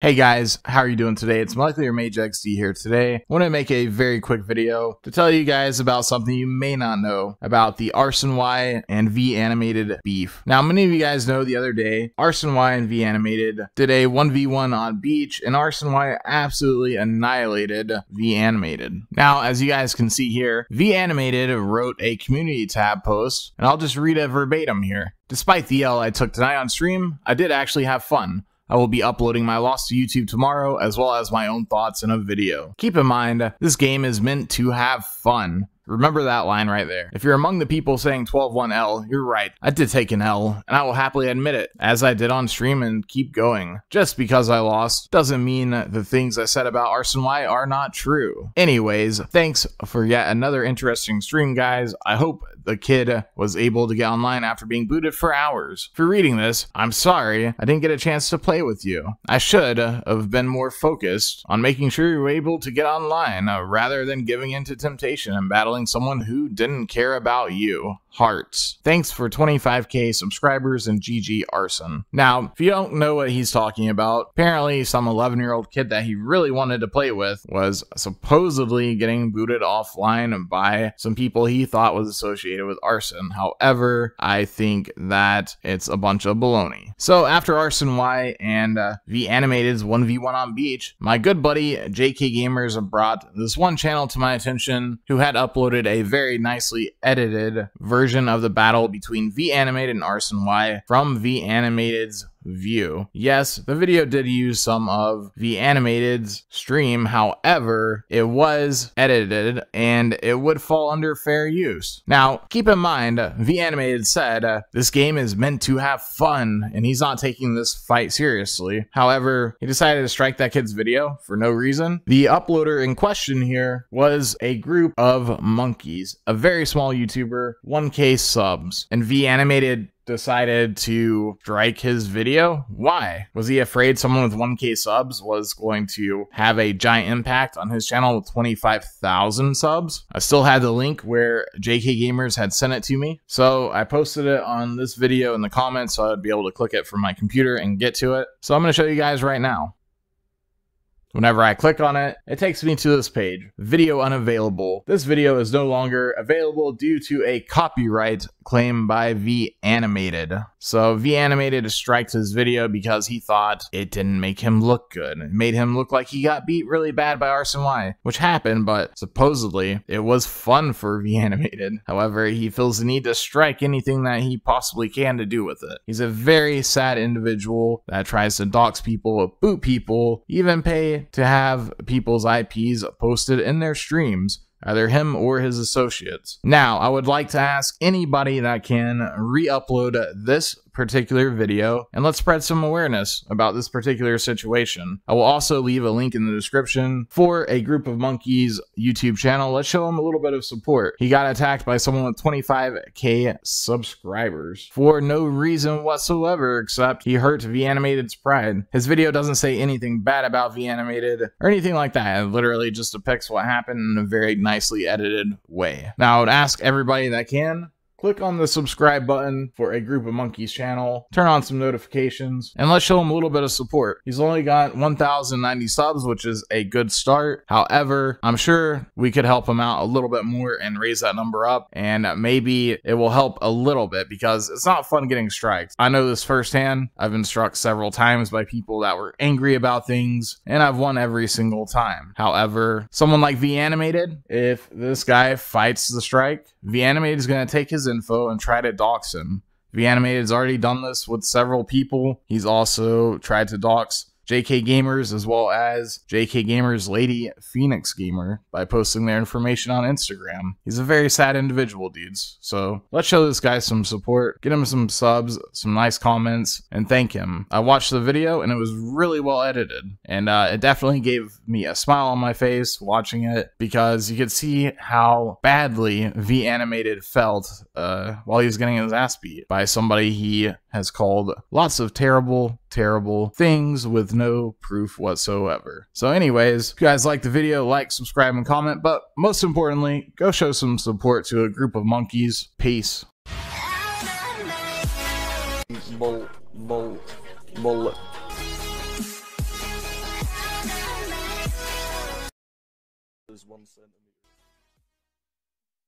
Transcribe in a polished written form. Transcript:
Hey guys, how are you doing today? It's MolecularMageXD here. Today, I want to make a very quick video to tell you guys about something you may not know about the ArsenY and Vanimated beef. Now, many of you guys know the other day, ArsenY and Vanimated did a 1v1 on beach, and ArsenY absolutely annihilated Vanimated. Now, as you guys can see here, Vanimated wrote a community tab post, and I'll just read it verbatim here. Despite the L I took tonight on stream, I did actually have fun. I will be uploading my loss to YouTube tomorrow, as well as my own thoughts in a video. Keep in mind, this game is meant to have fun. Remember that line right there. If you're among the people saying 12-1-L, you're right. I did take an L, and I will happily admit it, as I did on stream, and keep going. Just because I lost doesn't mean the things I said about ArsenY are not true. Anyways, thanks for yet another interesting stream, guys. I hope the kid was able to get online after being booted for hours. If you're reading this, I'm sorry I didn't get a chance to play with you. I should have been more focused on making sure you were able to get online rather than giving in to temptation and battling someone who didn't care about you. Hearts. Thanks for 25k subscribers and GG Arsen. Now, if you don't know what he's talking about, apparently some 11-year-old kid that he really wanted to play with was supposedly getting booted offline by some people he thought was associated with Arsen. However, I think that it's a bunch of baloney. So after ArsenY and Vanimated's 1v1 on beach, my good buddy JK Gamers brought this one channel to my attention who had uploaded a very nicely edited version of the battle between Vanimated and ArsenY from Vanimated's view. Yes, the video did use some of Vanimated's stream, however, it was edited and it would fall under fair use. Now, keep in mind, Vanimated said this game is meant to have fun and he's not taking this fight seriously. However, he decided to strike that kid's video for no reason. The uploader in question here was a group of monkeys, a very small YouTuber, 1k subs, and Vanimated decided to strike his video. Why? Was he afraid someone with 1k subs was going to have a giant impact on his channel with 25,000 subs? I still had the link where JK Gamers had sent it to me, so I posted it on this video in the comments so I'd be able to click it from my computer and get to it. So I'm going to show you guys right now. Whenever I click on it, it takes me to this page, video unavailable. This video is no longer available due to a copyright claim by Vanimated. So Vanimated strikes his video because he thought it didn't make him look good. It made him look like he got beat really bad by ArsenY, which happened, but supposedly it was fun for Vanimated. However, he feels the need to strike anything that he possibly can to do with it. He's a very sad individual that tries to dox people, boot people, even pay to have people's IPs posted in their streams, either him or his associates. Now, I would like to ask anybody that can re-upload this particular video, and let's spread some awareness about this particular situation. I will also leave a link in the description for a Group of Monkeys YouTube channel. Let's show him a little bit of support. He got attacked by someone with 25k subscribers for no reason whatsoever, except he hurt Vanimated's pride. His video doesn't say anything bad about Vanimated or anything like that. It literally just depicts what happened in a very nicely edited way. Now, I would ask everybody that can, click on the subscribe button for a Group of Monkeys channel, turn on some notifications, and let's show him a little bit of support. He's only got 1,090 subs, which is a good start. However, I'm sure we could help him out a little bit more and raise that number up, and maybe it will help a little bit because it's not fun getting striked. I know this firsthand. I've been struck several times by people that were angry about things, and I've won every single time. However, someone like Vanimated, if this guy fights the strike, Vanimated is going to take his info and try to dox him. Vanimated's already done this with several people. He's also tried to dox JK Gamers as well as JK Gamers Lady Phoenix Gamer by posting their information on Instagram. He's a very sad individual, dudes. So let's show this guy some support, get him some subs, some nice comments, and thank him. I watched the video and it was really well edited, and it definitely gave me a smile on my face watching it because you could see how badly Vanimated felt while he was getting his ass beat by somebody he has called lots of terrible things with no proof whatsoever. So anyways, if you guys like the video, like, subscribe, and comment, but most importantly, go show some support to a Group of Monkeys. Peace. is 1 centimeter.